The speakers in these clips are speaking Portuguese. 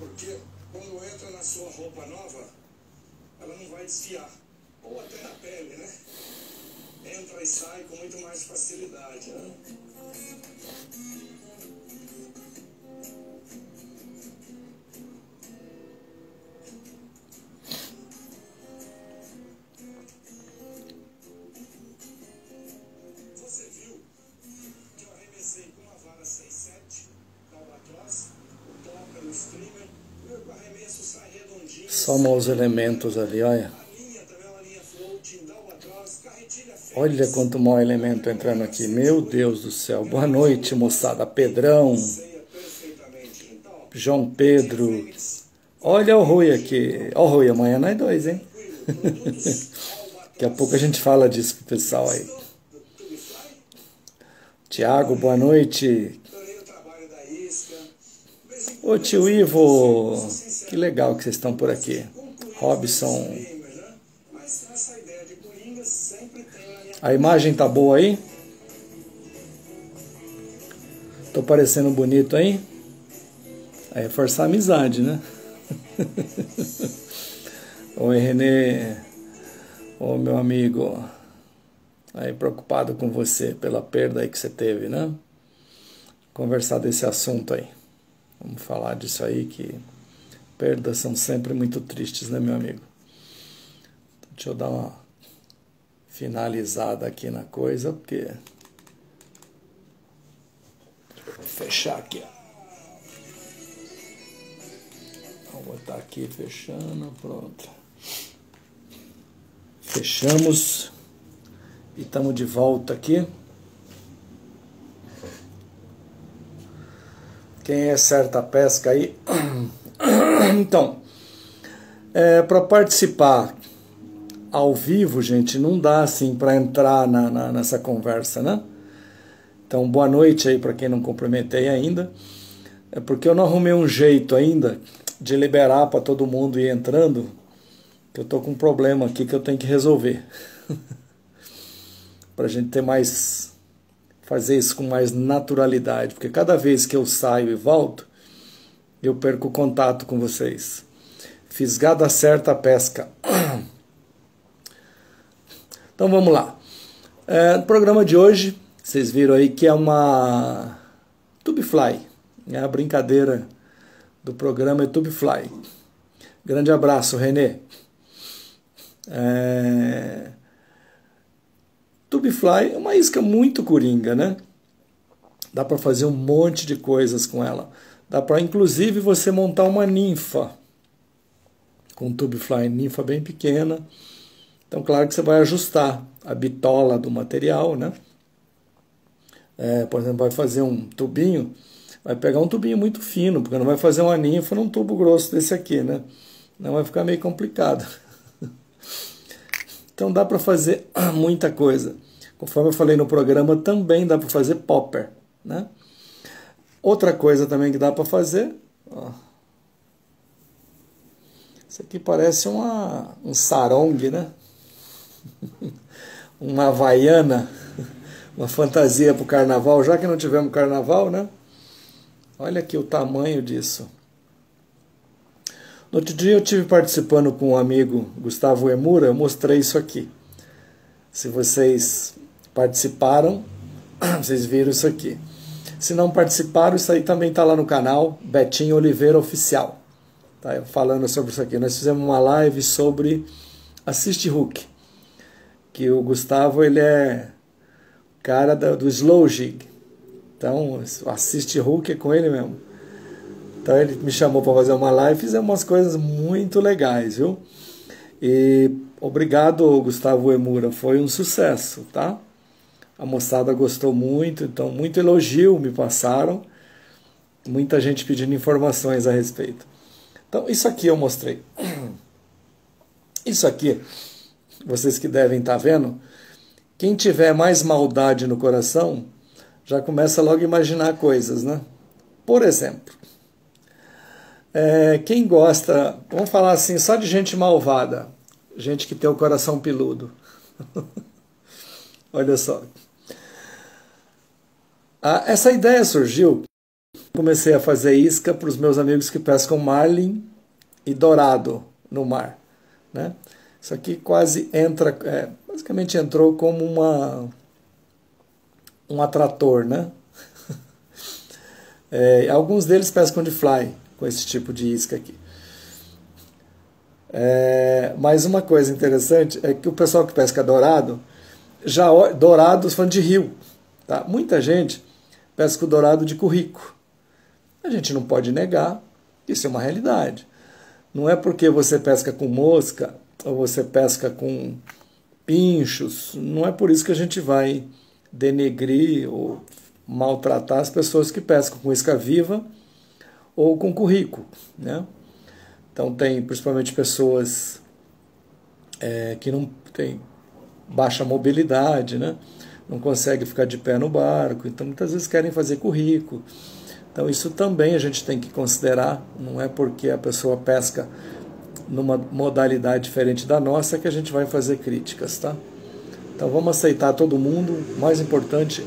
porque quando entra na sua roupa nova, ela não vai desfiar, ou até na pele, né? Entra e sai com muito mais facilidade, né? Soma os elementos ali, olha. Olha quanto mau elemento entrando aqui. Meu Deus do céu. Boa noite, moçada. Pedrão. João Pedro. Olha o Rui aqui. Ó o Rui, amanhã nós dois, hein? Daqui a pouco a gente fala disso pro pessoal aí. Tiago, boa noite. Ô tio Ivo, que legal que vocês estão por aqui. Robson. A imagem tá boa aí? Tô parecendo bonito aí? Aí é forçar a amizade, né? Oi, Renê. Ô, meu amigo. Aí preocupado com você pela perda aí que você teve, né? Conversar desse assunto aí. Vamos falar disso aí, que perdas são sempre muito tristes, né, meu amigo? Deixa eu dar uma finalizada aqui na coisa, porque... Vou fechar aqui, ó. Vou botar aqui, fechando, pronto. Fechamos e estamos de volta aqui. Quem é certa pesca aí? Então, para participar ao vivo, gente, não dá assim para entrar nessa conversa, né? Então, boa noite aí para quem não cumprimentei ainda. É porque eu não arrumei um jeito ainda de liberar para todo mundo ir entrando, que eu tô com um problema aqui que eu tenho que resolver. Para a gente ter mais... fazer isso com mais naturalidade, porque cada vez que eu saio e volto, eu perco o contato com vocês. Fisgada certa pesca. Então vamos lá. No programa de hoje, vocês viram aí que é uma Tubefly. É a brincadeira do programa, é Tubefly. Grande abraço, Renê. Tubefly é uma isca muito coringa, né? Dá para fazer um monte de coisas com ela. Dá para, inclusive, você montar uma ninfa. Com Tubefly, ninfa bem pequena. Então, claro que você vai ajustar a bitola do material, né? Por exemplo, vai fazer um tubinho. Vai pegar um tubinho muito fino, porque não vai fazer uma ninfa num tubo grosso desse aqui, né? Não vai ficar meio complicado. Então dá para fazer muita coisa. Conforme eu falei no programa, também dá para fazer popper, né? Outra coisa também que dá para fazer... Ó. Isso aqui parece um sarong, né? Uma havaiana, uma fantasia para o carnaval, já que não tivemos carnaval, né? Olha aqui o tamanho disso. No outro dia eu estive participando com um amigo, Gustavo Emura, eu mostrei isso aqui. Se vocês participaram, vocês viram isso aqui. Se não participaram, isso aí também está lá no canal, Betinho Oliveira Oficial. Tá falando sobre isso aqui. Nós fizemos uma live sobre Assiste Hook. Que o Gustavo, ele é o cara do Slow Jig. Então, Assiste Hook é com ele mesmo. Então ele me chamou para fazer uma live, fizemos umas coisas muito legais, viu? E obrigado, Gustavo Emura, foi um sucesso, tá? A moçada gostou muito, então muito elogio me passaram. Muita gente pedindo informações a respeito. Então isso aqui eu mostrei. Isso aqui, vocês que devem estar vendo, quem tiver mais maldade no coração, já começa logo a imaginar coisas, né? Por exemplo... quem gosta, vamos falar assim, só de gente malvada, gente que tem o coração peludo. Olha só. Essa ideia surgiu Comecei a fazer isca para os meus amigos que pescam marlin e dourado no mar, né? Isso aqui quase entra, basicamente entrou como um atrator, né? Alguns deles pescam de fly com esse tipo de isca aqui. Mas uma coisa interessante é que o pessoal que pesca dourado, dourados falando de rio, tá? Muita gente pesca o dourado de currico. A gente não pode negar, isso é uma realidade. Não é porque você pesca com mosca ou você pesca com pinchos, não é por isso que a gente vai denegrir ou maltratar as pessoas que pescam com isca viva ou com currico, né? Então tem principalmente pessoas que não têm baixa mobilidade, né? Não conseguem ficar de pé no barco, então muitas vezes querem fazer currico. Então isso também a gente tem que considerar, não é porque a pessoa pesca numa modalidade diferente da nossa que a gente vai fazer críticas, tá? Então vamos aceitar todo mundo, o mais importante,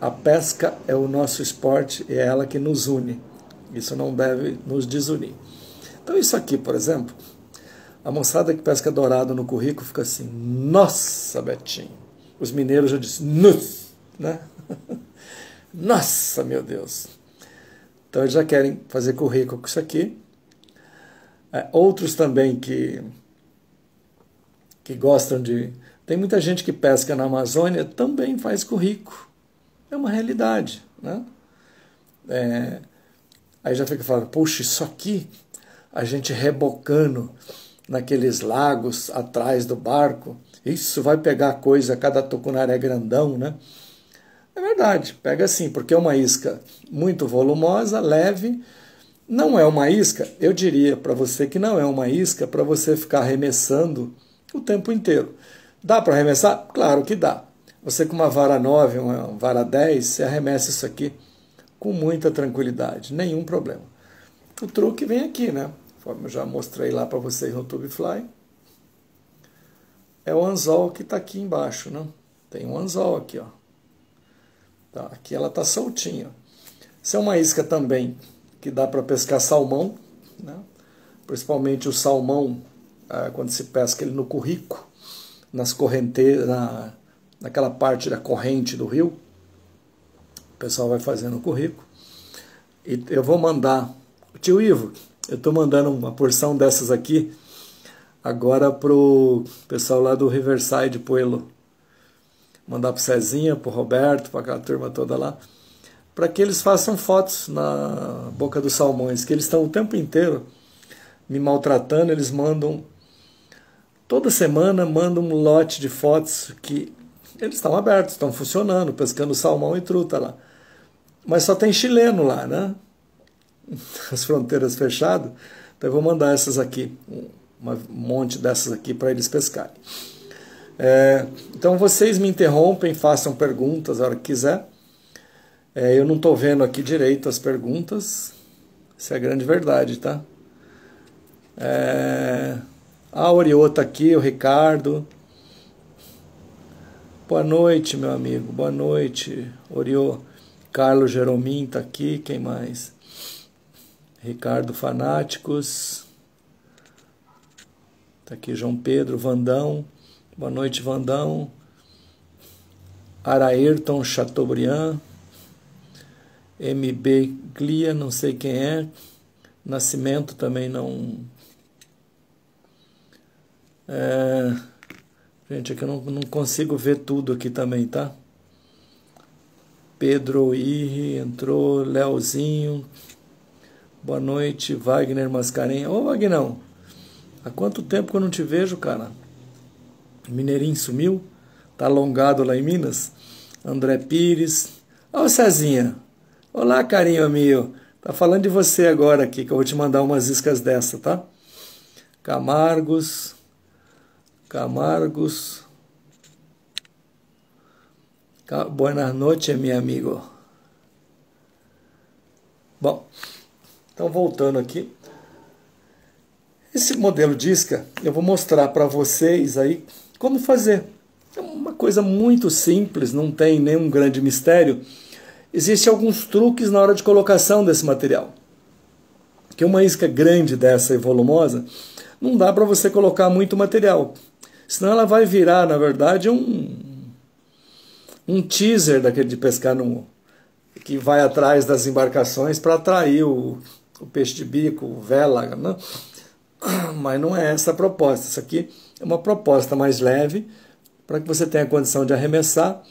a pesca é o nosso esporte e é ela que nos une, isso não deve nos desunir. Então isso aqui, por exemplo, a moçada que pesca dourado no currículo fica assim, nossa, Betinho. Os mineiros já dizem, nossa, né? Nossa, meu Deus. Então eles já querem fazer currículo com isso aqui. Outros também que gostam de... Tem muita gente que pesca na Amazônia, também faz currículo. É uma realidade, né? Aí já fica falando, poxa, isso aqui... a gente rebocando naqueles lagos atrás do barco, isso vai pegar coisa, cada tucunaré grandão, né? É verdade, pega sim, porque é uma isca muito volumosa, leve, não é uma isca, eu diria para você que não é uma isca para você ficar arremessando o tempo inteiro. Dá para arremessar? Claro que dá. Você com uma vara 9, uma vara 10, você arremessa isso aqui com muita tranquilidade, nenhum problema. O truque vem aqui, né? Como eu já mostrei lá para vocês no Tubefly. É o anzol que está aqui embaixo, né? Tem um anzol aqui, ó. Tá, aqui ela tá soltinha. Isso é uma isca também que dá para pescar salmão, né? Principalmente o salmão, quando se pesca ele no currico, nas correnteiras, naquela parte da corrente do rio. O pessoal vai fazendo o currico. E eu vou mandar... Tio Ivo, eu estou mandando uma porção dessas aqui agora pro pessoal lá do Riverside, Poelo. Mandar pro Cezinha, pro Roberto, para aquela turma toda lá, para que eles façam fotos na boca dos salmões, que eles estão o tempo inteiro me maltratando. Eles mandam, toda semana, mandam um lote de fotos que eles estão abertos, estão funcionando, pescando salmão e truta lá. Mas só tem chileno lá, né? As fronteiras fechadas, então eu vou mandar essas aqui, um monte dessas aqui para eles pescarem. Então vocês me interrompem, façam perguntas a hora que quiser. Eu não estou vendo aqui direito as perguntas, isso é a grande verdade, tá? A Oriô tá aqui, o Ricardo. Boa noite, meu amigo, boa noite, Oriô. Carlos Jeromim tá aqui, quem mais? Ricardo Fanáticos, tá aqui João Pedro, Vandão, boa noite Vandão, Arairton Chateaubriand, MB Glia, não sei quem é, Nascimento também não, gente, aqui eu não consigo ver tudo aqui também, tá? Pedro Irri entrou, Leozinho... Boa noite, Wagner Mascarenha. Ô, Wagnão, há quanto tempo que eu não te vejo, cara? Mineirinho sumiu? Tá alongado lá em Minas? André Pires. Ô, Cezinha. Olá, carinho meu. Tá falando de você agora aqui, que eu vou te mandar umas iscas dessa, tá? Camargos. Camargos. Boa noite, meu amigo. Bom... Então, voltando aqui, esse modelo de isca, eu vou mostrar para vocês aí como fazer. É uma coisa muito simples, não tem nenhum grande mistério. existem alguns truques na hora de colocação desse material. Porque uma isca grande dessa e volumosa, não dá para você colocar muito material. Senão ela vai virar, na verdade, um teaser daquele de pescar no... que vai atrás das embarcações para atrair o peixe de bico, vela, né? Mas não é essa a proposta. Isso aqui é uma proposta mais leve para que você tenha condição de arremessar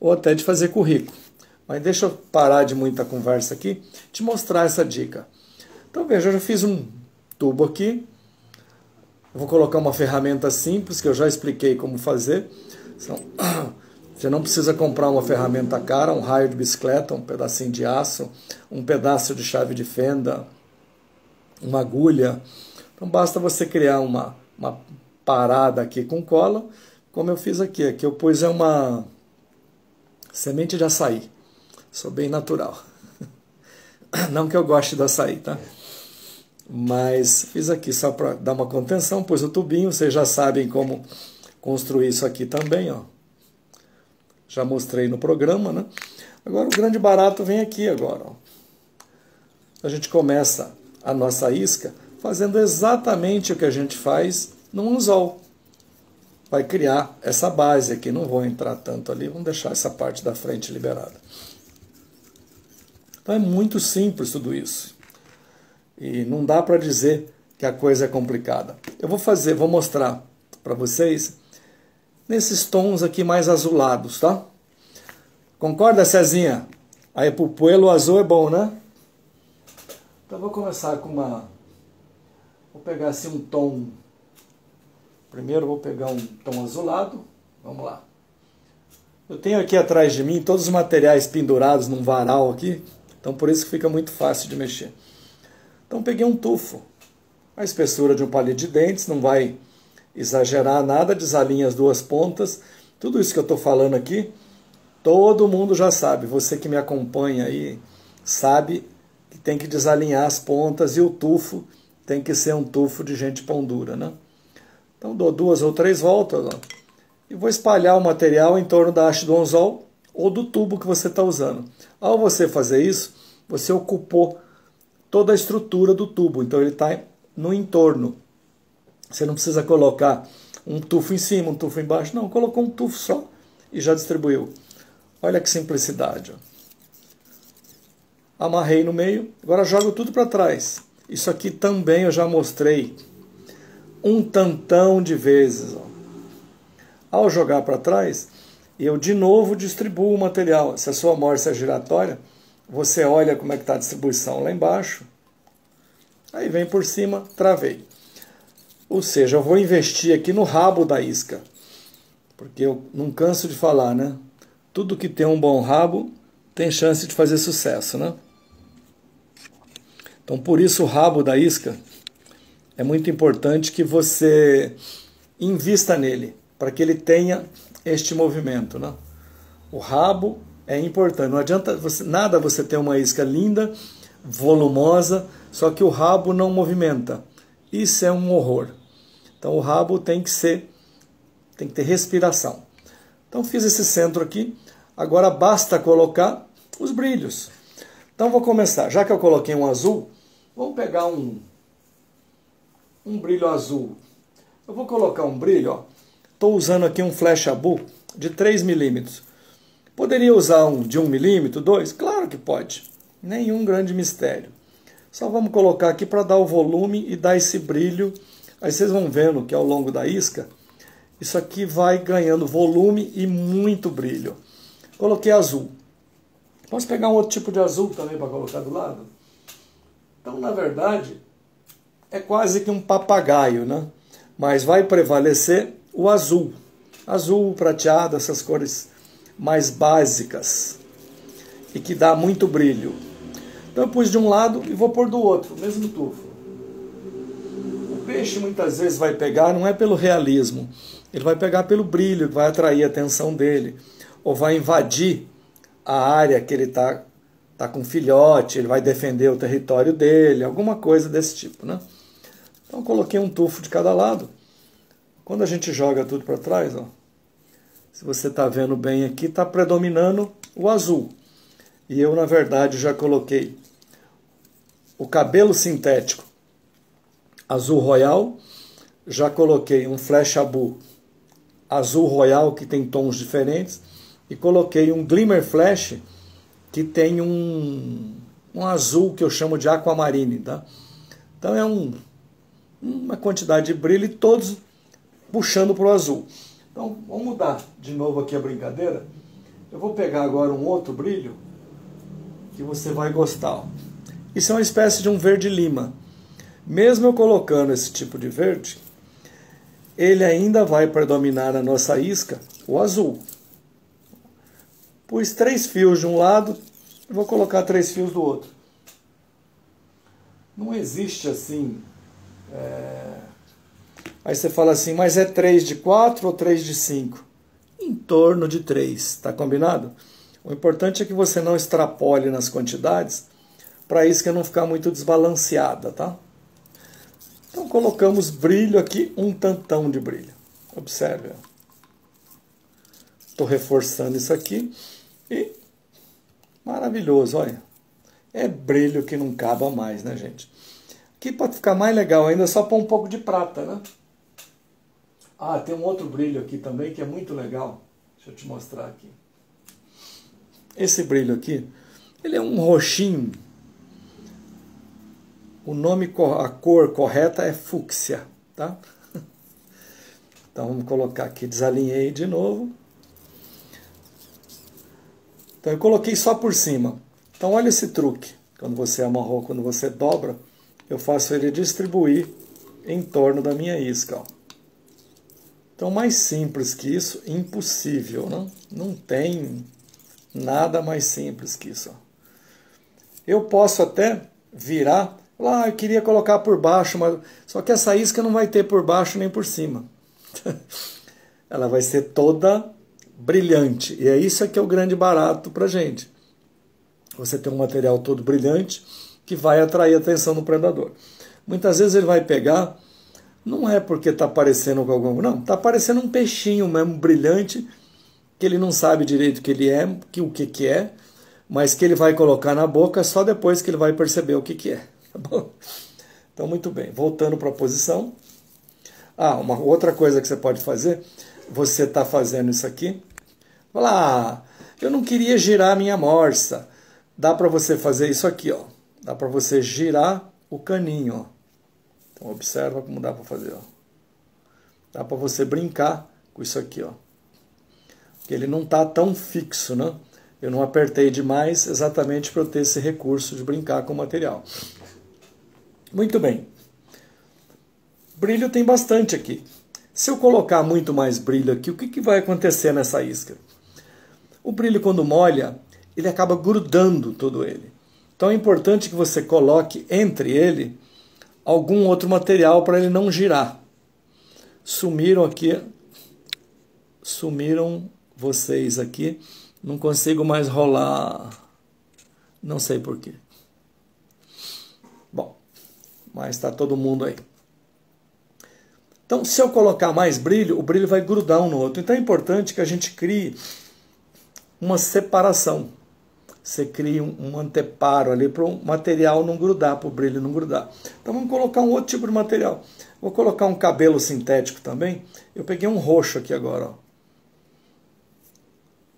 ou até de fazer currículo. Mas deixa eu parar de muita conversa aqui e te mostrar essa dica. Então veja, eu já fiz um tubo aqui. Eu vou colocar uma ferramenta simples que eu já expliquei como fazer. Então, você não precisa comprar uma ferramenta cara, um raio de bicicleta, um pedacinho de aço, um pedaço de chave de fenda, uma agulha. Então basta você criar uma parada aqui com cola, como eu fiz aqui. Aqui eu pus uma semente de açaí. Sou bem natural. Não que eu goste do açaí, tá? Mas fiz aqui só para dar uma contenção, pus o tubinho. Vocês já sabem como construir isso aqui também, ó. Já mostrei no programa, né? Agora o grande barato vem aqui agora, ó. A gente começa a nossa isca fazendo exatamente o que a gente faz num anzol. Vai criar essa base aqui, não vou entrar tanto ali, vamos deixar essa parte da frente liberada. Então é muito simples tudo isso. E não dá para dizer que a coisa é complicada. Eu vou fazer, vou mostrar para vocês... nesses tons aqui mais azulados, tá? Concorda, Cezinha? Aí pro Poelo azul é bom, né? Então vou começar com uma... vou pegar assim um tom... primeiro vou pegar um tom azulado. Vamos lá. Eu tenho aqui atrás de mim todos os materiais pendurados num varal aqui. Então por isso que fica muito fácil de mexer. Então peguei um tufo. A espessura de um palito de dentes, não vai... exagerar nada, desalinha as duas pontas. Tudo isso que eu estou falando aqui, todo mundo já sabe. Você que me acompanha aí sabe que tem que desalinhar as pontas e o tufo tem que ser um tufo de gente pão dura, né? Então dou 2 ou 3 voltas, ó, e vou espalhar o material em torno da haste do anzol ou do tubo que você está usando. Ao você fazer isso, você ocupou toda a estrutura do tubo, então ele está no entorno. Você não precisa colocar um tufo em cima, um tufo embaixo. Não, colocou um tufo só e já distribuiu. Olha que simplicidade. Ó. Amarrei no meio. Agora jogo tudo para trás. Isso aqui também eu já mostrei um tantão de vezes. Ó. Ao jogar para trás, eu de novo distribuo o material. Se a sua amorça é giratória, você olha como é que está a distribuição lá embaixo. Aí vem por cima, travei. Ou seja, eu vou investir aqui no rabo da isca. Porque eu não canso de falar, né? Tudo que tem um bom rabo tem chance de fazer sucesso, né? Então, por isso, o rabo da isca é muito importante que você invista nele. Para que ele tenha este movimento, né? O rabo é importante. Não adianta nada você ter uma isca linda, volumosa, só que o rabo não movimenta. Isso é um horror. Então o rabo tem que ter respiração. Então fiz esse centro aqui. Agora basta colocar os brilhos. Então vou começar. Já que eu coloquei um azul, vamos pegar um brilho azul. Eu vou colocar um brilho. Estou usando aqui um Flash Abu de 3 milímetros. Poderia usar um de 1 milímetro, 2? Claro que pode. Nenhum grande mistério. Só vamos colocar aqui para dar o volume e dar esse brilho. Aí vocês vão vendo que ao longo da isca, isso aqui vai ganhando volume e muito brilho. Coloquei azul. Posso pegar um outro tipo de azul também para colocar do lado? Então, na verdade, é quase que um papagaio, né? Mas vai prevalecer o azul. Azul, prateado, essas cores mais básicas. E que dá muito brilho. Então eu pus de um lado e vou pôr do outro, o mesmo tufo. O peixe muitas vezes vai pegar, não é pelo realismo, ele vai pegar pelo brilho, que vai atrair a atenção dele, ou vai invadir a área que ele tá com filhote, ele vai defender o território dele, alguma coisa desse tipo, né? Então eu coloquei um tufo de cada lado. Quando a gente joga tudo para trás, ó, se você tá vendo bem aqui, tá predominando o azul. E eu, na verdade, já coloquei o cabelo sintético azul royal, já coloquei um Flash Abu azul royal, que tem tons diferentes, e coloquei um Glimmer Flash, que tem um azul que eu chamo de aquamarine, tá? Então é uma quantidade de brilho, e todos puxando para o azul. Então vamos mudar de novo aqui a brincadeira. Eu vou pegar agora um outro brilho que você vai gostar, ó. Isso é uma espécie de um verde lima. Mesmo eu colocando esse tipo de verde, ele ainda vai predominar na nossa isca o azul. Pus 3 fios de um lado, vou colocar 3 fios do outro. Não existe assim... Aí você fala assim, mas é 3 de 4 ou 3 de 5? Em torno de 3, tá combinado? O importante é que você não extrapole nas quantidades, para isso que não ficar muito desbalanceada, tá? Então colocamos brilho aqui, um tantão de brilho. Observe, ó. Estou reforçando isso aqui e maravilhoso, olha. É brilho que não acaba mais, né, gente? Aqui para ficar mais legal ainda é só pôr um pouco de prata, né? Ah, tem um outro brilho aqui também que é muito legal. Deixa eu te mostrar aqui. Esse brilho aqui, ele é um roxinho. O nome, a cor correta é fúcsia, tá? Então vamos colocar aqui, desalinhei de novo. Então eu coloquei só por cima. Então olha esse truque. Quando você amarrou, quando você dobra, eu faço ele distribuir em torno da minha isca, ó. Então mais simples que isso, impossível, né? Não tem nada mais simples que isso, ó. Eu posso até virar, lá eu queria colocar por baixo, mas só que essa isca não vai ter por baixo nem por cima. Ela vai ser toda brilhante. E é isso que é o grande barato pra gente. Você tem um material todo brilhante que vai atrair a atenção do predador. Muitas vezes ele vai pegar, não é porque tá parecendo com algum, não, tá parecendo um peixinho mesmo brilhante, que ele não sabe direito que ele é, o que é, mas que ele vai colocar na boca só depois que ele vai perceber o que é. Tá bom? Então muito bem, voltando para a posição. Ah, uma outra coisa que você pode fazer, você tá fazendo isso aqui, olha lá, eu não queria girar a minha morsa. Dá para você fazer isso aqui, ó. Dá para você girar o caninho, ó. Então observa como dá para fazer, ó. Dá para você brincar com isso aqui, ó. Porque ele não tá tão fixo, né? Eu não apertei demais exatamente para eu ter esse recurso de brincar com o material. Muito bem. Brilho tem bastante aqui. Se eu colocar muito mais brilho aqui, o que vai acontecer nessa isca? O brilho, quando molha, ele acaba grudando todo ele. Então é importante que você coloque entre ele algum outro material para ele não girar. Sumiram aqui. Sumiram vocês aqui. Não consigo mais rolar. Não sei porquê. Bom, mas está todo mundo aí. Então, se eu colocar mais brilho, o brilho vai grudar um no outro. Então é importante que a gente crie uma separação. Você cria um anteparo ali para o material não grudar, para o brilho não grudar. Então vamos colocar um outro tipo de material. Vou colocar um cabelo sintético também. Eu peguei um roxo aqui agora, ó.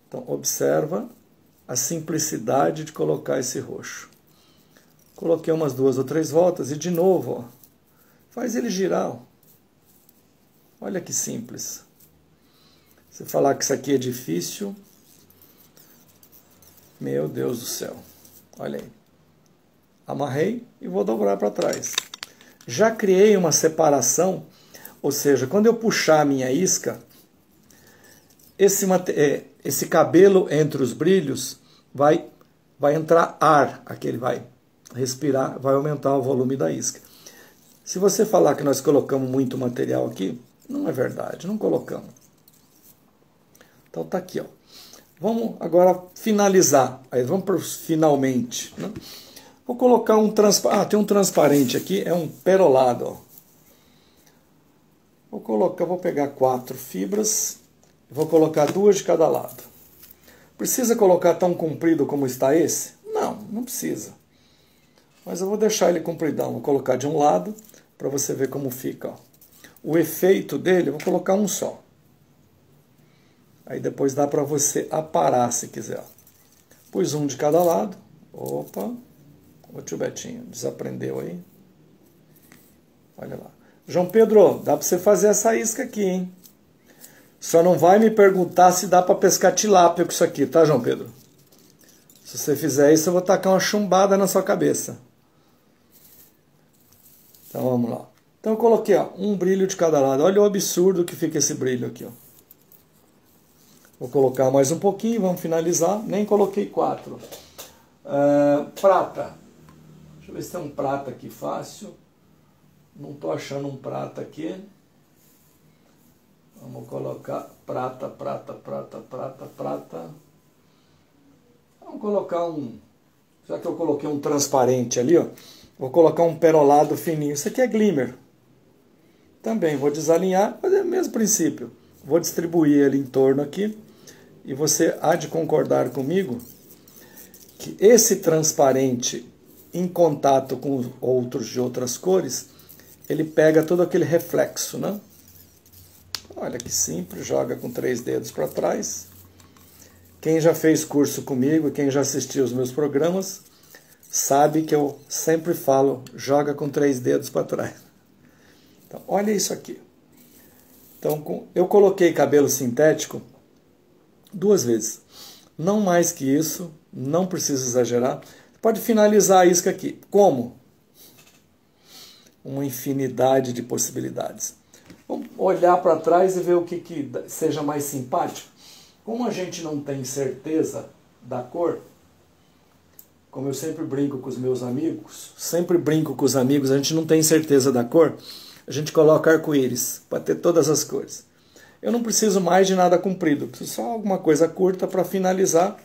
Então observa a simplicidade de colocar esse roxo. Coloquei umas 2 ou 3 voltas e de novo, ó, faz ele girar, ó. Olha que simples. Se falar que isso aqui é difícil... Meu Deus do céu, olha aí, amarrei e vou dobrar para trás. Já criei uma separação, ou seja, quando eu puxar a minha isca, esse cabelo entre os brilhos vai entrar ar, aquele vai respirar, vai aumentar o volume da isca. Se você falar que nós colocamos muito material aqui, não é verdade, não colocamos. Então tá aqui, ó. Vamos agora finalizar. Aí vamos para finalmente, né? Vou colocar um transparente. Ah, tem um transparente aqui, é um perolado, ó. Vou pegar 4 fibras, vou colocar 2 de cada lado. Precisa colocar tão comprido como está esse? Não, não precisa. Mas eu vou deixar ele compridão, vou colocar de um lado para você ver como fica. Ó. O efeito dele, eu vou colocar um só. Aí depois dá para você aparar se quiser. Pus um de cada lado. Opa, o tio Betinho desaprendeu aí. Olha lá. João Pedro, dá para você fazer essa isca aqui, hein? Só não vai me perguntar se dá para pescar tilápia com isso aqui, tá, João Pedro? Se você fizer isso, eu vou tacar uma chumbada na sua cabeça. Então vamos lá. Então eu coloquei ó, um brilho de cada lado. Olha o absurdo que fica esse brilho aqui, ó. Vou colocar mais um pouquinho, vamos finalizar. Nem coloquei 4. Prata. Deixa eu ver se tem um prata aqui fácil. Não tô achando um prata aqui. Vamos colocar prata, prata, prata, prata, prata. Vamos colocar um... Já que eu coloquei um transparente ali, ó. Vou colocar um perolado fininho. Isso aqui é glimmer. Também vou desalinhar, mas é o mesmo princípio. Vou distribuir ele em torno aqui. E você há de concordar comigo que esse transparente em contato com outros de outras cores, ele pega todo aquele reflexo, né? Olha que simples, joga com 3 dedos para trás. Quem já fez curso comigo, quem já assistiu os meus programas, sabe que eu sempre falo, joga com 3 dedos para trás. Então, olha isso aqui. Então, eu coloquei cabelo sintético 2 vezes. Não mais que isso, não precisa exagerar. Pode finalizar a isca aqui. Como? Uma infinidade de possibilidades. Vamos olhar para trás e ver o que, seja mais simpático. Como a gente não tem certeza da cor, como eu sempre brinco com os meus amigos, a gente não tem certeza da cor, a gente coloca arco-íris para ter todas as cores. Eu não preciso mais de nada comprido, preciso só alguma coisa curta para finalizar.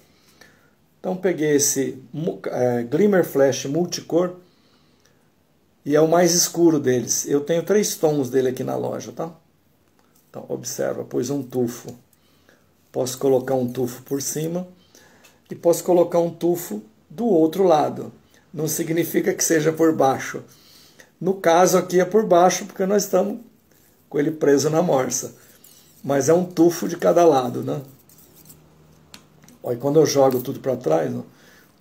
Então peguei esse Glimmer Flash multicor, e é o mais escuro deles. Eu tenho 3 tons dele aqui na loja, tá? Então, observa, pus um tufo. Posso colocar um tufo por cima e posso colocar um tufo do outro lado. Não significa que seja por baixo. No caso aqui é por baixo, porque nós estamos com ele preso na morsa. Mas é um tufo de cada lado, né? Olha, quando eu jogo tudo para trás, ó,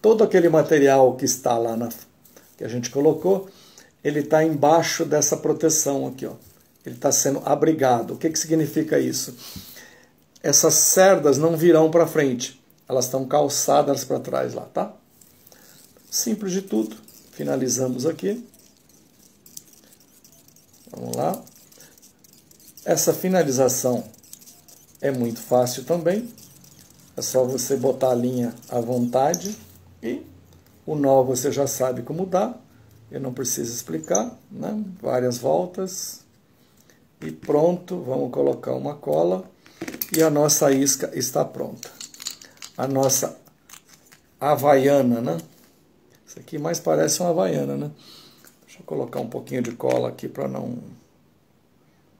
todo aquele material que está lá, que a gente colocou, ele está embaixo dessa proteção aqui, ó. Ele está sendo abrigado. O que, significa isso? Essas cerdas não virão para frente. Elas estão calçadas para trás lá, tá? Simples de tudo. Finalizamos aqui. Vamos lá. Essa finalização é muito fácil também. É só você botar a linha à vontade. E o nó você já sabe como dá. Eu não preciso explicar, né? Várias voltas. E pronto, vamos colocar uma cola. E a nossa isca está pronta. A nossa havaiana, né? Isso aqui mais parece uma havaiana, né? Deixa eu colocar um pouquinho de cola aqui para não...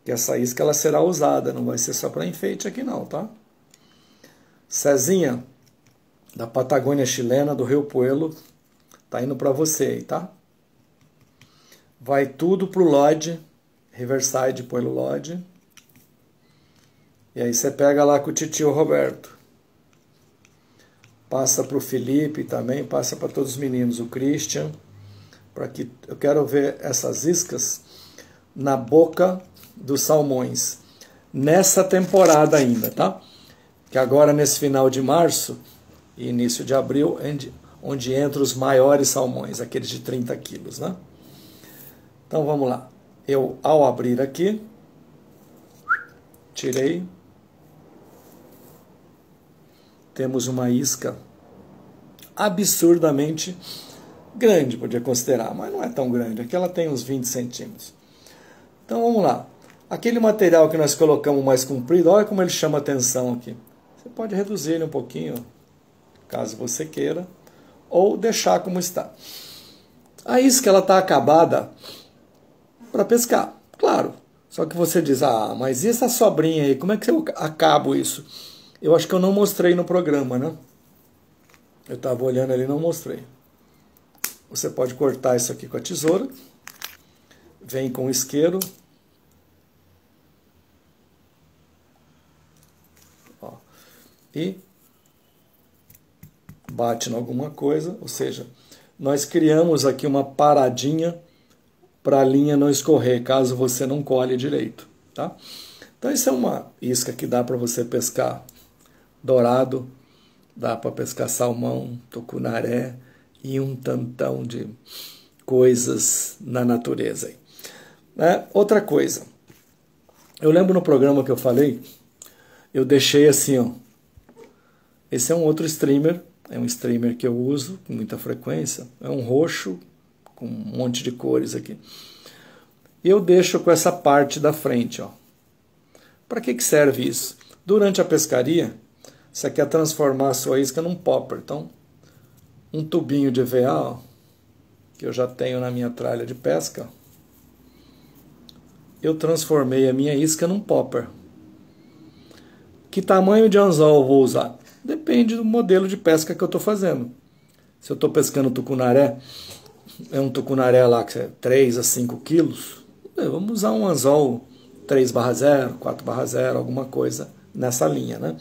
Que essa isca ela será usada, não vai ser só para enfeite aqui não, tá? Cezinha, da Patagônia chilena, do Rio Poelo, tá indo para você aí, tá? Vai tudo pro Lodge, Riverside, pelo Lodge. E aí você pega lá com o titio Roberto. Passa pro Felipe também, passa para todos os meninos, o Christian. Para que eu quero ver essas iscas na boca dos salmões. Nessa temporada ainda, tá? Que agora nesse final de março e início de abril, onde entram os maiores salmões, aqueles de 30 quilos, né? Então vamos lá, eu ao abrir aqui, tirei, temos uma isca absurdamente grande, podia considerar, mas não é tão grande, aqui ela tem uns 20 centímetros. Então vamos lá, aquele material que nós colocamos mais comprido, olha como ele chama atenção aqui, você pode reduzir ele um pouquinho, caso você queira, ou deixar como está. A isca ela está acabada para pescar, claro. Só que você diz, ah, mas e essa sobrinha aí? Como é que eu acabo isso? Eu acho que eu não mostrei no programa, né? Eu estava olhando ali e não mostrei. Você pode cortar isso aqui com a tesoura. Vem com o isqueiro. Ó. E bate em alguma coisa. Ou seja, nós criamos aqui uma paradinha para a linha não escorrer, caso você não colhe direito. Tá? Então isso é uma isca que dá para você pescar dourado, dá para pescar salmão, tucunaré e um tantão de coisas na natureza. Né? Outra coisa, eu lembro no programa que eu falei, eu deixei assim, ó. Esse é um outro streamer, é um streamer que eu uso com muita frequência, é um roxo com um monte de cores aqui. E eu deixo com essa parte da frente, ó. Para que serve isso? Durante a pescaria, você quer transformar a sua isca num popper. Então, um tubinho de EVA, ó, que eu já tenho na minha tralha de pesca, eu transformei a minha isca num popper. Que tamanho de anzol eu vou usar? Depende do modelo de pesca que eu estou fazendo. Se eu estou pescando tucunaré, é um tucunaré lá que é 3 a 5 quilos, vamos usar um anzol 3/0, 4/0, alguma coisa nessa linha, né?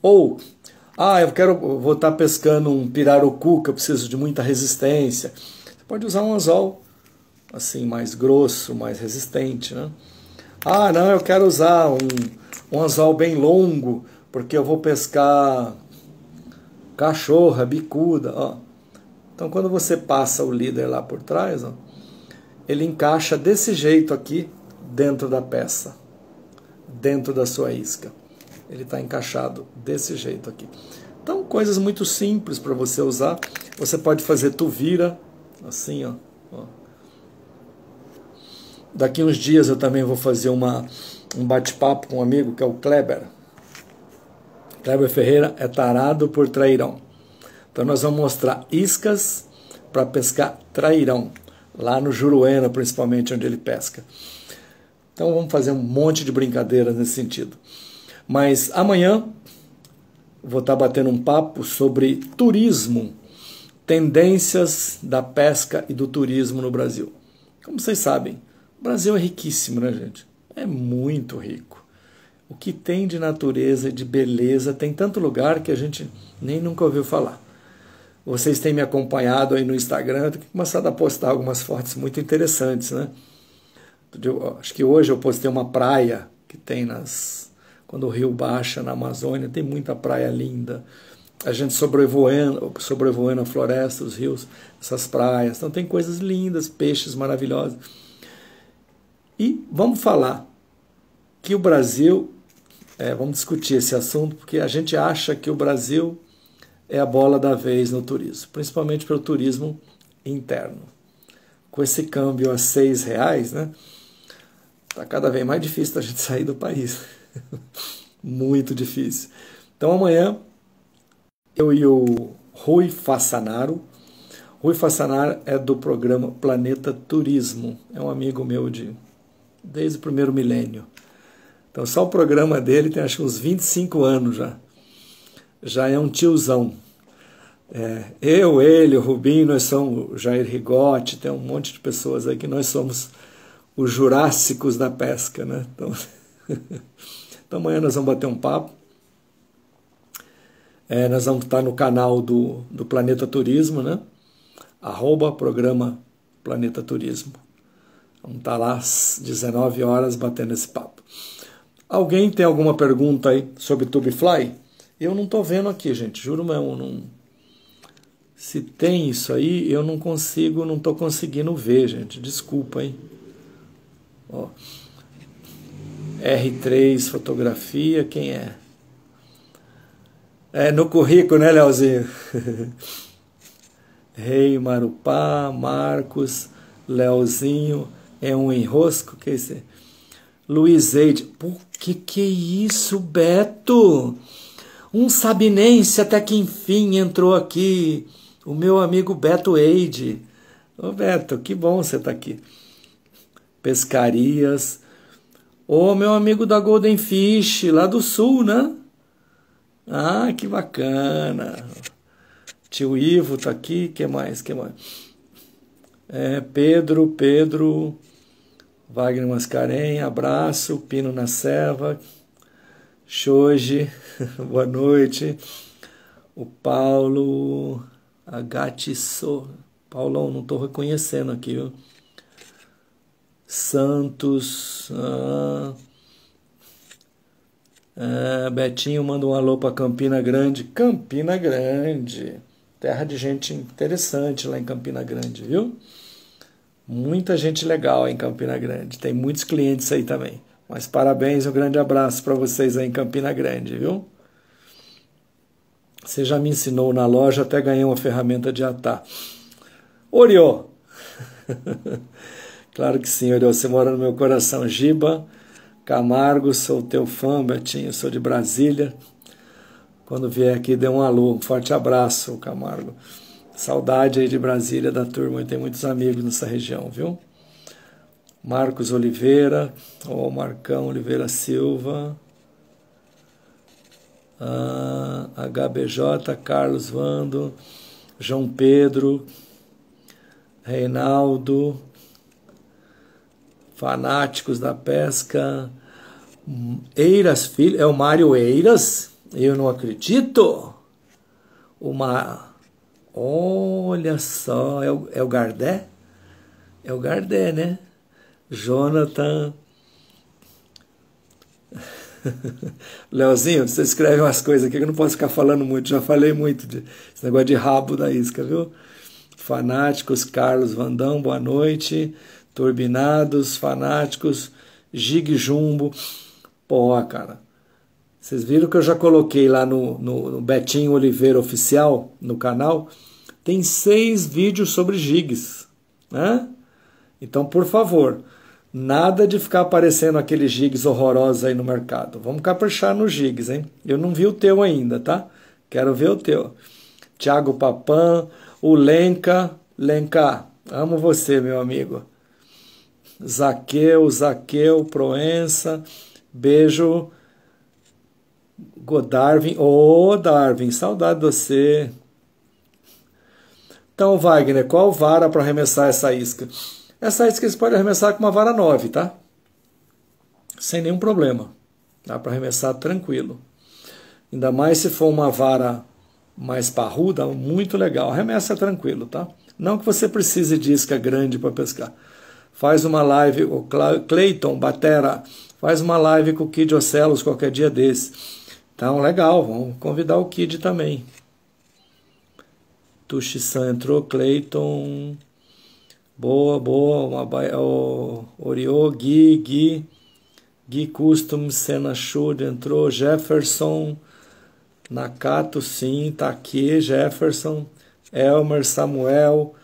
Ou, vou estar pescando um pirarucu, que eu preciso de muita resistência. Você pode usar um anzol assim, mais grosso, mais resistente, né? Ah, não, eu quero usar um anzol bem longo, porque eu vou pescar cachorra, bicuda, ó. Então, quando você passa o líder lá por trás, ó, ele encaixa desse jeito aqui, dentro da peça, dentro da sua isca. Ele está encaixado desse jeito aqui. Então, coisas muito simples para você usar. Você pode fazer tuvira, assim, ó. Daqui uns dias eu também vou fazer um bate-papo com um amigo, que é o Kleber. Kleber Ferreira é tarado por trairão. Então nós vamos mostrar iscas para pescar trairão, lá no Juruena, principalmente, onde ele pesca. Então vamos fazer um monte de brincadeiras nesse sentido. Mas amanhã vou estar batendo um papo sobre turismo, tendências da pesca e do turismo no Brasil. Como vocês sabem, o Brasil é riquíssimo, né, gente? É muito rico. O que tem de natureza e de beleza, tem tanto lugar que a gente nem nunca ouviu falar. Vocês têm me acompanhado aí no Instagram, eu tenho começado a postar algumas fotos muito interessantes, né? Acho que hoje eu postei uma praia que tem quando o rio baixa na Amazônia, tem muita praia linda. A gente sobrevoando a floresta, os rios, essas praias. Então tem coisas lindas, peixes maravilhosos. E vamos falar que o Brasil... vamos discutir esse assunto, porque a gente acha que o Brasil... é a bola da vez no turismo, principalmente para o turismo interno. Com esse câmbio a R$6, né, está cada vez mais difícil a gente sair do país. Muito difícil. Então amanhã eu e o Rui Façanaro. Rui Façanaro é do programa Planeta Turismo. É um amigo meu desde o primeiro milênio. Então só o programa dele tem acho uns 25 anos já. Já é um tiozão. Eu, ele, o Rubinho, nós somos o Jair Rigotti, tem um monte de pessoas aí que nós somos os jurássicos da pesca, né? Então, então amanhã nós vamos bater um papo. Nós vamos estar no canal do Planeta Turismo, né? @programa Planeta Turismo. Vamos estar lá às 19 horas batendo esse papo. Alguém tem alguma pergunta aí sobre Tubefly? Eu não estou vendo aqui, gente, juro mesmo, não... Se tem isso aí, eu não consigo, não estou conseguindo ver, gente, desculpa, hein? Ó. R3, fotografia, quem é? É no currículo, né, Leozinho? Rei, Marupá, Marcos, Leozinho, é um enrosco, que é esse? Luiz Eide, por que é isso, Beto? Um sabinense até que enfim entrou aqui, o meu amigo Beto Eide. Ô Beto, que bom você estar aqui. Pescarias. Ô meu amigo da Golden Fish, lá do Sul, né? Ah, que bacana. Tio Ivo tá aqui, que mais? Que mais? É, Pedro, Wagner Mascaren, abraço, Pino na Serva, Shoji, boa noite. O Paulo Agatiço, Paulão, não tô reconhecendo aqui, viu? Santos, Betinho manda um alô para Campina Grande. Campina Grande, terra de gente interessante lá em Campina Grande, viu? Muita gente legal em Campina Grande, tem muitos clientes aí também. Mas parabéns, um grande abraço para vocês aí em Campina Grande, viu? Você já me ensinou na loja, até ganhei uma ferramenta de atar. Oriô! Claro que sim, Oriô, você mora no meu coração. Giba Camargo, sou teu fã, Betinho, sou de Brasília. Quando vier aqui, dê um alô, um forte abraço, Camargo. Saudade aí de Brasília, da turma, eu tenho muitos amigos nessa região, viu? Marcos Oliveira, ou Marcão Oliveira Silva, HBJ, Carlos Vando, João Pedro, Reinaldo, Fanáticos da Pesca, Eiras Filho, é o Mário Eiras? Eu não acredito! Olha só, é o Gardé? É o Gardé, né? Jonathan. Leozinho, você escreve umas coisas aqui que eu não posso ficar falando muito, já falei muito desse negócio de rabo da isca, viu? Fanáticos, Carlos Vandão, boa noite. Turbinados, Fanáticos, Gig Jumbo. Pô, cara, vocês viram que eu já coloquei lá no Betinho Oliveira Oficial, no canal, tem 6 vídeos sobre gigs, né? Então, por favor, nada de ficar aparecendo aqueles gigs horrorosos aí no mercado. Vamos caprichar nos gigs, hein? Eu não vi o teu ainda, tá? Quero ver o teu. Thiago Papan, o Lenca, amo você, meu amigo. Zaqueu, Proença, beijo, Godarvin, ô Darwin, saudade de você. Então, Wagner, qual vara para arremessar essa isca? Essa isca você pode arremessar com uma vara 9, tá? Sem nenhum problema, dá para arremessar tranquilo. Ainda mais se for uma vara mais parruda, muito legal, arremessa tranquilo, tá? Não que você precise de isca grande para pescar. Faz uma live, o Cleiton Batera, faz uma live com o Kid Ocelos qualquer dia desse. Então, legal, vamos convidar o Kid também. Tuxi-san entrou, Cleiton. Boa, Oriô, Gui Custom, Senachud entrou, Jefferson, Nakato, sim, tá aqui, Jefferson, Elmer, Samuel.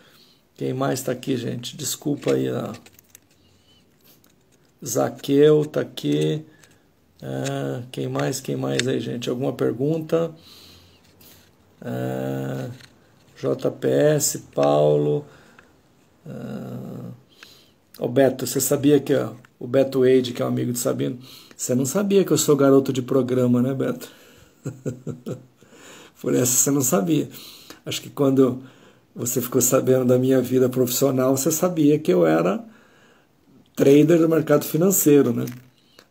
Quem mais tá aqui, gente? Desculpa aí. Ó. Zaqueu tá aqui. Ah, quem mais aí, gente? Alguma pergunta? Ah, JPS, Paulo. Ah, o Beto, você sabia que ó, o Beto Wade, que é um amigo de Sabino, você não sabia que eu sou garoto de programa, né, Beto? Por essa você não sabia. Acho que quando você ficou sabendo da minha vida profissional, você sabia que eu era trader do mercado financeiro, né?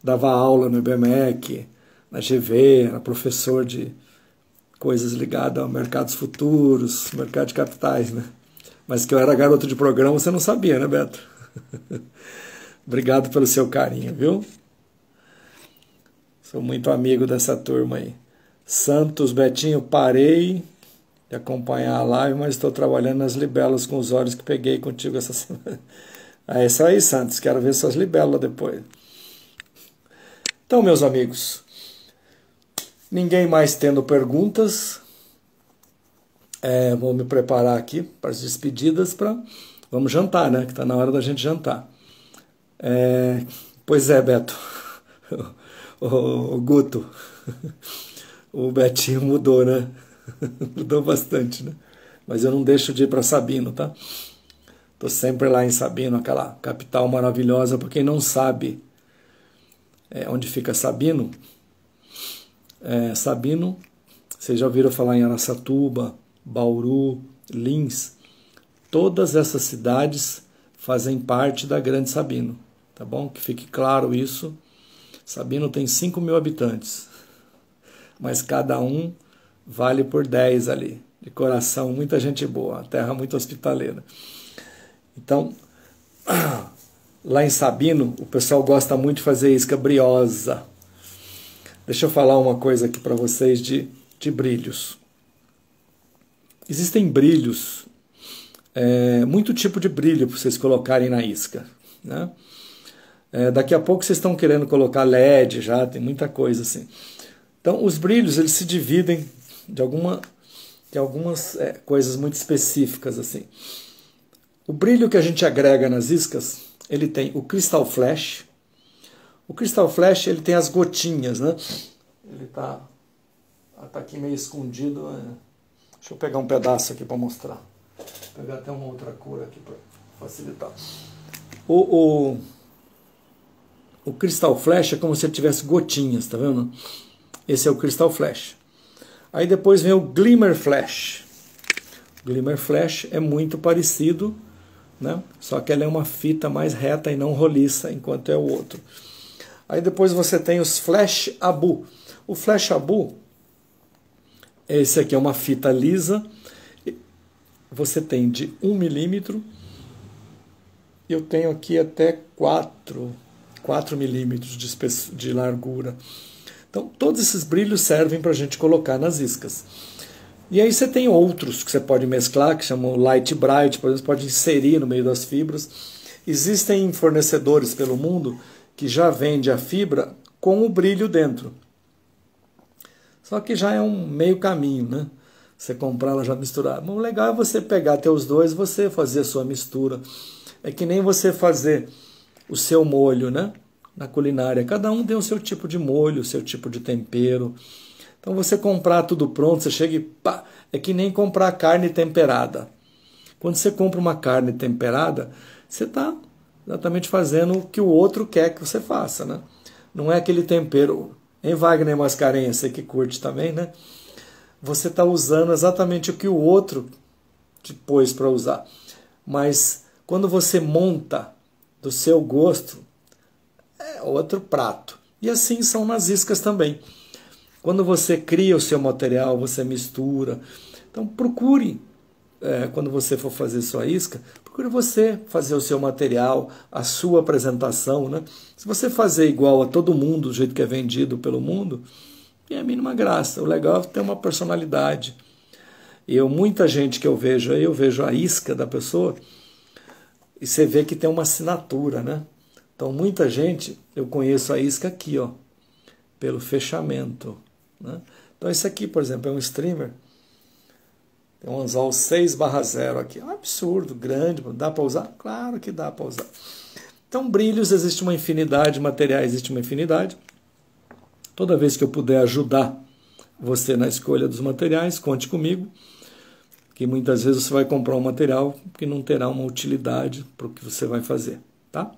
Dava aula no IBMEC, na GV, era professor de coisas ligadas a mercados futuros, mercado de capitais, né? Mas que eu era garoto de programa, você não sabia, né, Beto? Obrigado pelo seu carinho, viu? Sou muito amigo dessa turma aí. Santos, Betinho, parei de acompanhar a live, mas estou trabalhando nas libelas com os olhos que peguei contigo essa semana. É isso aí, Santos, quero ver suas libelas depois. Então, meus amigos, ninguém mais tendo perguntas, vou me preparar aqui para as despedidas, vamos jantar, né, que está na hora da gente jantar. Pois é, Beto, o Guto, o Betinho mudou, né? Mudou bastante, né? Mas eu não deixo de ir para Sabino, tá? Tô sempre lá em Sabino, aquela capital maravilhosa. Para quem não sabe onde fica Sabino, Sabino Vocês já ouviram falar em Araçatuba, Bauru, Lins? Todas essas cidades fazem parte da Grande Sabino, tá bom? Que fique claro isso. Sabino tem 5 mil habitantes, mas cada um vale por 10 ali. De coração, muita gente boa, terra muito hospitaleira. Então, lá em Sabino, o pessoal gosta muito de fazer isca briosa. Deixa eu falar uma coisa aqui para vocês de brilhos. Existem brilhos, muito tipo de brilho para vocês colocarem na isca, né? Daqui a pouco vocês estão querendo colocar LED já, tem muita coisa assim. Então, os brilhos eles se dividem de algumas coisas muito específicas assim. O brilho que a gente agrega nas iscas, ele tem o Crystal Flash. O Crystal Flash ele tem as gotinhas, né? Ele tá aqui meio escondido. Né? Deixa eu pegar um pedaço aqui para mostrar. Vou pegar até uma outra cor aqui para facilitar. O Crystal Flash é como se ele tivesse gotinhas, tá vendo? Esse é o Crystal Flash. Aí depois vem o Glimmer Flash. O Glimmer Flash é muito parecido, né? Só que ela é uma fita mais reta e não roliça, enquanto é o outro. Aí depois você tem os Flash Abu. O Flash Abu, esse aqui é uma fita lisa. Você tem de 1 milímetro. Eu tenho aqui até 4 milímetros de largura. Então, todos esses brilhos servem para a gente colocar nas iscas. E aí você tem outros que você pode mesclar, que chamam Light Bright, por exemplo, você pode inserir no meio das fibras. Existem fornecedores pelo mundo que já vendem a fibra com o brilho dentro. Só que já é um meio caminho, né? Você comprar, ela já misturar. Mas o legal é você pegar até os dois, você fazer a sua mistura. É que nem você fazer o seu molho, né? Na culinária, cada um tem o seu tipo de molho, o seu tipo de tempero. Então você comprar tudo pronto, você chega e pá, é que nem comprar carne temperada. Quando você compra uma carne temperada, você está exatamente fazendo o que o outro quer que você faça, né? Não é aquele tempero, hein, Wagner Mascarenhas, você que curte também, né? Você está usando exatamente o que o outro te pôs para usar. Mas quando você monta do seu gosto, é outro prato. E assim são nas iscas também. Quando você cria o seu material, você mistura. Então procure, quando você for fazer sua isca, procure você fazer o seu material, a sua apresentação, né? Se você fazer igual a todo mundo, do jeito que é vendido pelo mundo, é a mínima graça. O legal é ter uma personalidade. Muita gente que eu vejo a isca da pessoa e você vê que tem uma assinatura, né? Então, muita gente, eu conheço a isca aqui, ó, pelo fechamento, né? Então, esse aqui, por exemplo, é um streamer. Tem um anzol 6/0 aqui. É um absurdo, grande. Dá para usar? Claro que dá para usar. Então, brilhos, existe uma infinidade. Materiais, existe uma infinidade. Toda vez que eu puder ajudar você na escolha dos materiais, conte comigo. Que muitas vezes você vai comprar um material que não terá uma utilidade para o que você vai fazer, tá?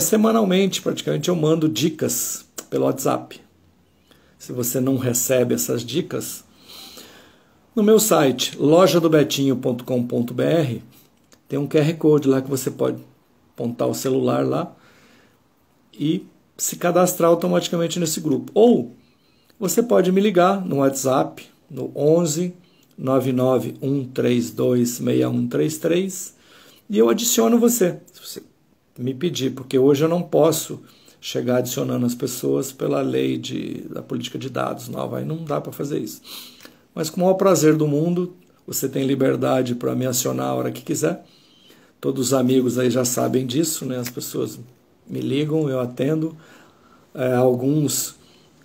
Semanalmente, praticamente, eu mando dicas pelo WhatsApp. Se você não recebe essas dicas, no meu site, lojadobetinho.com.br, tem um QR Code lá que você pode apontar o celular lá e se cadastrar automaticamente nesse grupo. Ou você pode me ligar no WhatsApp, no 11 991326133 e eu adiciono você, se você me pedir, porque hoje eu não posso chegar adicionando as pessoas pela lei da política de dados nova, aí não dá para fazer isso. Mas com o maior prazer do mundo, você tem liberdade para me acionar a hora que quiser. Todos os amigos aí já sabem disso, né? As pessoas me ligam, eu atendo. Alguns,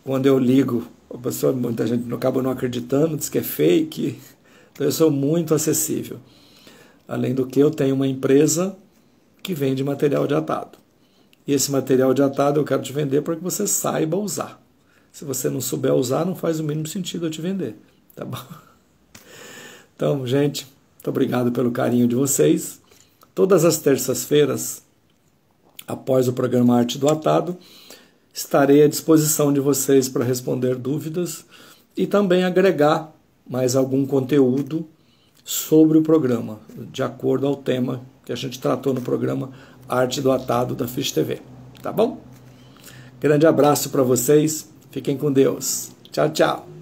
quando eu ligo, a pessoa, muita gente acaba não acreditando, diz que é fake. Então eu sou muito acessível. Além do que, eu tenho uma empresa que vende material de atado. E esse material de atado eu quero te vender para que você saiba usar. Se você não souber usar, não faz o mínimo sentido eu te vender, tá bom? Então, gente, muito obrigado pelo carinho de vocês. Todas as terças-feiras, após o programa Arte do Atado, estarei à disposição de vocês para responder dúvidas. e também agregar mais algum conteúdo sobre o programa, de acordo ao tema que a gente tratou no programa Arte do Atado da Fish TV. Tá bom? Grande abraço para vocês, fiquem com Deus. Tchau, tchau.